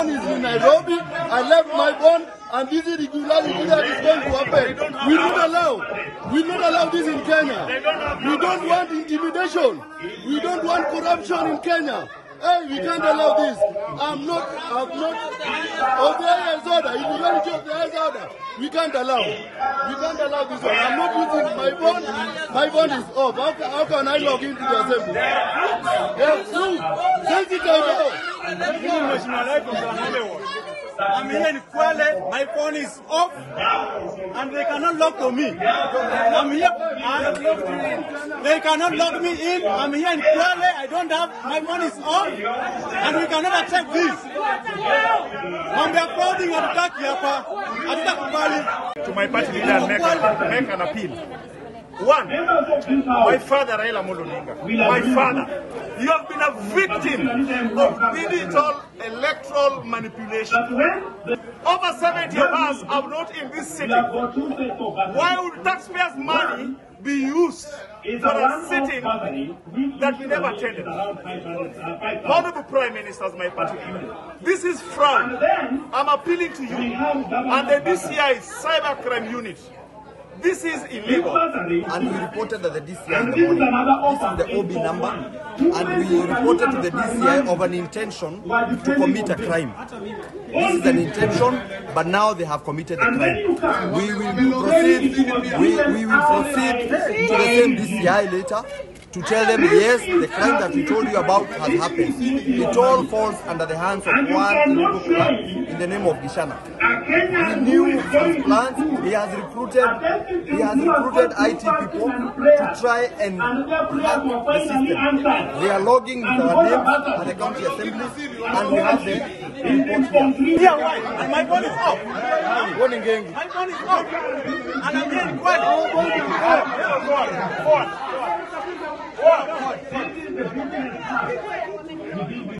One is in Nairobi. I left my bond, and this irregularity that is going to happen. We don't allow. We don't allow this in Kenya. We don't want intimidation. We don't want corruption in Kenya. Hey, we can't allow this. I'm not. Of the highest order, irregularity of the highest order. We can't allow. We can't allow this one. I'm not using my phone. My phone is off. How can I log into the assembly? Yes, true. I'm here in Kwale, my phone is off, and they cannot lock me. I'm here, and they cannot lock me in. I'm here in Kwale, I don't have, my phone is off, and we cannot accept this. And they are prodding at Kiapa, to my party leader, and make an appeal. One, my father Raila Moloninga, my father, you have been a victim of digital electoral manipulation. Over 70 of us are not in this city. Why would taxpayers' money be used for a sitting that we never attended? Honorable Prime Ministers, my party, this is fraud. I'm appealing to you and the DCI Cybercrime Unit. This is illegal. And we reported that the DCI in the morning, this is the OB number, and we reported to the DCI of an intention to commit a crime. This is an intention, but now they have committed a crime. We will proceed to the same DCI later to tell them, yes, the crime that we told you about has happened. It all falls under the hands of one illegal clan in the name of Gishana. He knew his plans. He has recruited IT people to try and hack the system. They are logging with our names at the county assembly, and we have the report here. Yeah, right. And my phone is off. My phone is off. And I'm getting quiet. What?